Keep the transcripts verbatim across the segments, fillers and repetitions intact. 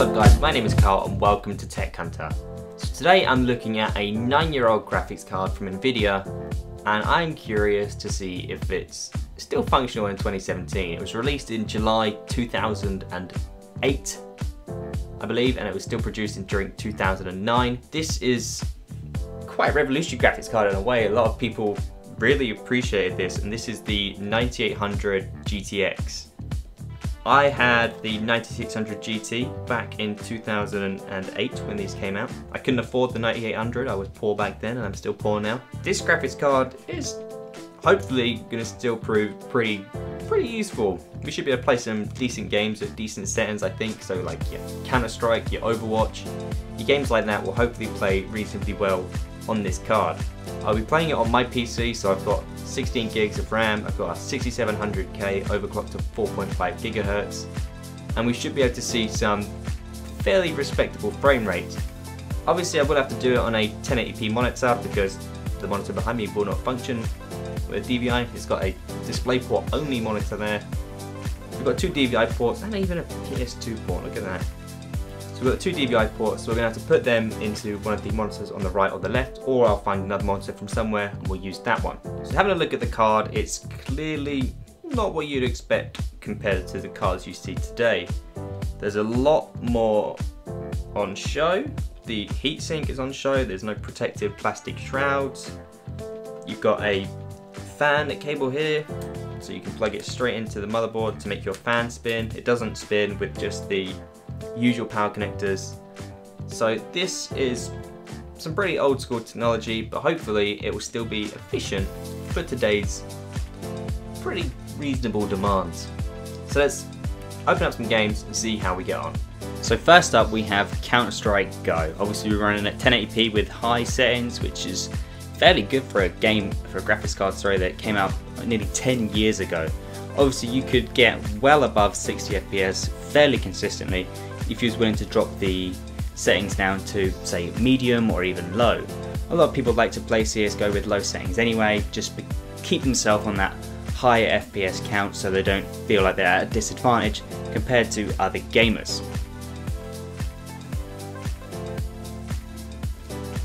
What's up guys, my name is Carl and welcome to Tech Hunter. So today I'm looking at a nine year old graphics card from Nvidia and I'm curious to see if it's still functional in twenty seventeen. It was released in July two thousand eight, I believe, and it was still produced in during two thousand nine. This is quite a revolutionary graphics card in a way. A lot of people really appreciated this, and this is the ninety-eight hundred G T X. I had the ninety-six hundred G T back in two thousand eight when these came out. I couldn't afford the ninety-eight hundred, I was poor back then and I'm still poor now. This graphics card is hopefully going to still prove pretty pretty useful. We should be able to play some decent games at decent settings, I think, so like your Counter-Strike, your Overwatch, your games like that will hopefully play reasonably well on this card. I'll be playing it on my P C, so I've got sixteen gigs of RAM, I've got a sixty-seven hundred K overclocked to four point five gigahertz, and we should be able to see some fairly respectable frame rates. Obviously I will have to do it on a ten eighty p monitor because the monitor behind me will not function with a D V I. It's got a DisplayPort only monitor there. We've got two D V I ports and even a P S two port, look at that. So we've got two D V I ports, so we're going to have to put them into one of the monitors on the right or the left, or I'll find another monitor from somewhere and we'll use that one. So having a look at the card, it's clearly not what you'd expect compared to the cards you see today. There's a lot more on show. The heatsink is on show, there's no protective plastic shrouds. You've got a fan cable here, so you can plug it straight into the motherboard to make your fan spin. It doesn't spin with just the usual power connectors. So this is some pretty old school technology, but hopefully it will still be efficient for today's pretty reasonable demands. So let's open up some games and see how we get on. So first up we have Counter-Strike Go. Obviously we're running at ten eighty p with high settings, which is fairly good for a game, for a graphics card, sorry, that came out nearly ten years ago. Obviously you could get well above sixty F P S fairly consistently if you was willing to drop the settings down to say medium or even low. A lot of people like to play C S G O with low settings anyway, just keep themselves on that higher F P S count so they don't feel like they're at a disadvantage compared to other gamers.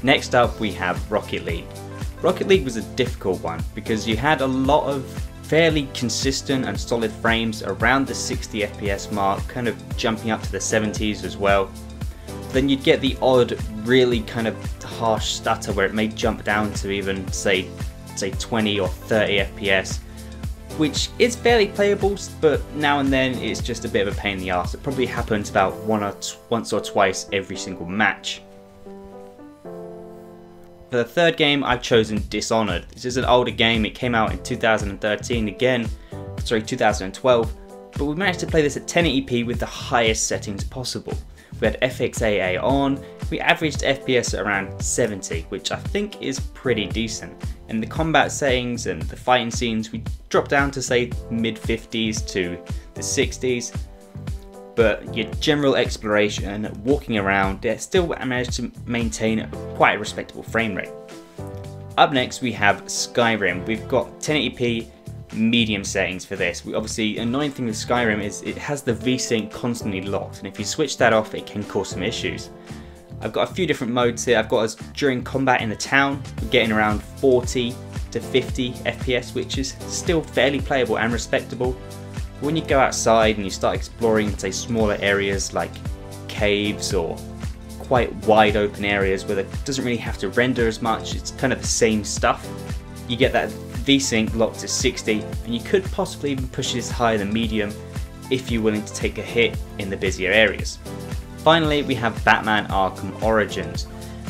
Next up we have Rocket League. Rocket League was a difficult one because you had a lot of fairly consistent and solid frames around the sixty F P S mark, kind of jumping up to the seventies as well. Then you'd get the odd really kind of harsh stutter where it may jump down to even say say twenty or thirty F P S, which is fairly playable, but now and then it's just a bit of a pain in the arse. It probably happens about one or t once or twice every single match. For the third game, I've chosen Dishonored. This is an older game, it came out in two thousand thirteen again, sorry, two thousand twelve, but we managed to play this at ten eighty p with the highest settings possible. We had F X A A on, we averaged F P S at around seventy, which I think is pretty decent. And the combat settings and the fighting scenes, we dropped down to say mid fifties to the sixties, but your general exploration, walking around, it still managed to maintain quite a respectable frame rate. Up next we have Skyrim. We've got ten eighty p medium settings for this. We obviously, annoying thing with Skyrim is it has the V sync constantly locked, and if you switch that off it can cause some issues. I've got a few different modes here. I've got us during combat in the town, we're getting around forty to fifty F P S, which is still fairly playable and respectable. When you go outside and you start exploring, say, smaller areas like caves or quite wide open areas where it doesn't really have to render as much, it's kind of the same stuff, you get that V sync locked to sixty, and you could possibly even push this higher than medium if you're willing to take a hit in the busier areas. Finally, we have Batman Arkham Origins.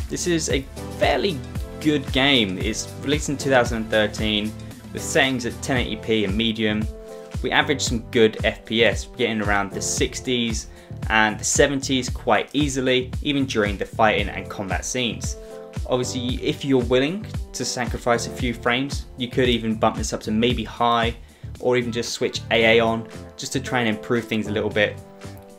This is a fairly good game. It's released in two thousand thirteen with settings at ten eighty p and medium. We averaged some good F P S, getting around the sixties and the seventies quite easily, even during the fighting and combat scenes. Obviously, if you're willing to sacrifice a few frames, you could even bump this up to maybe high, or even just switch A A on, just to try and improve things a little bit.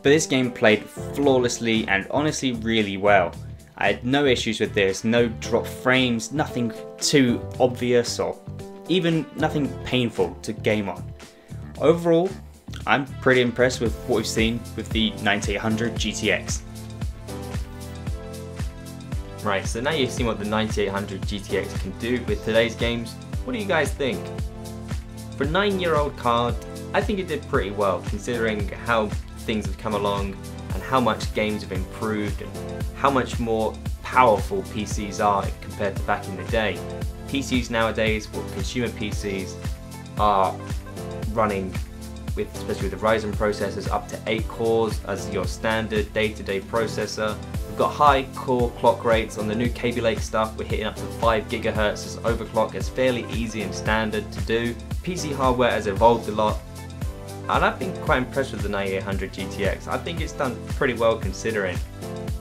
But this game played flawlessly and honestly really well. I had no issues with this, no drop frames, nothing too obvious or even nothing painful to game on. Overall, I'm pretty impressed with what we've seen with the ninety-eight hundred G T X. Right, so now you've seen what the ninety-eight hundred G T X can do with today's games. What do you guys think? For a nine year old card, I think it did pretty well, considering how things have come along and how much games have improved and how much more powerful P Cs are compared to back in the day. P Cs nowadays, well, consumer P Cs, are running, with especially with the Ryzen processors, up to eight cores as your standard day-to-day processor. We've got high core clock rates on the new Kaby Lake stuff. We're hitting up to five gigahertz as overclock. It's fairly easy and standard to do. P C hardware has evolved a lot, and I've been quite impressed with the ninety-eight hundred G T X. I think it's done pretty well considering.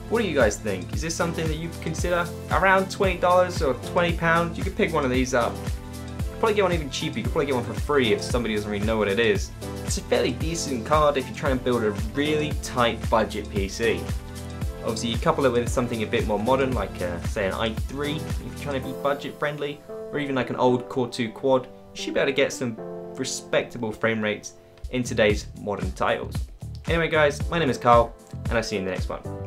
What do you guys think? Is this something that you consider? Around twenty dollars or twenty pounds, you could pick one of these up. You could probably get one even cheaper, you could probably get one for free if somebody doesn't really know what it is. It's a fairly decent card if you try and build a really tight budget P C. Obviously you couple it with something a bit more modern, like uh, say an i three, if you're trying to be budget friendly, or even like an old Core two Quad, you should be able to get some respectable frame rates in today's modern titles. Anyway guys, my name is Carl, and I'll see you in the next one.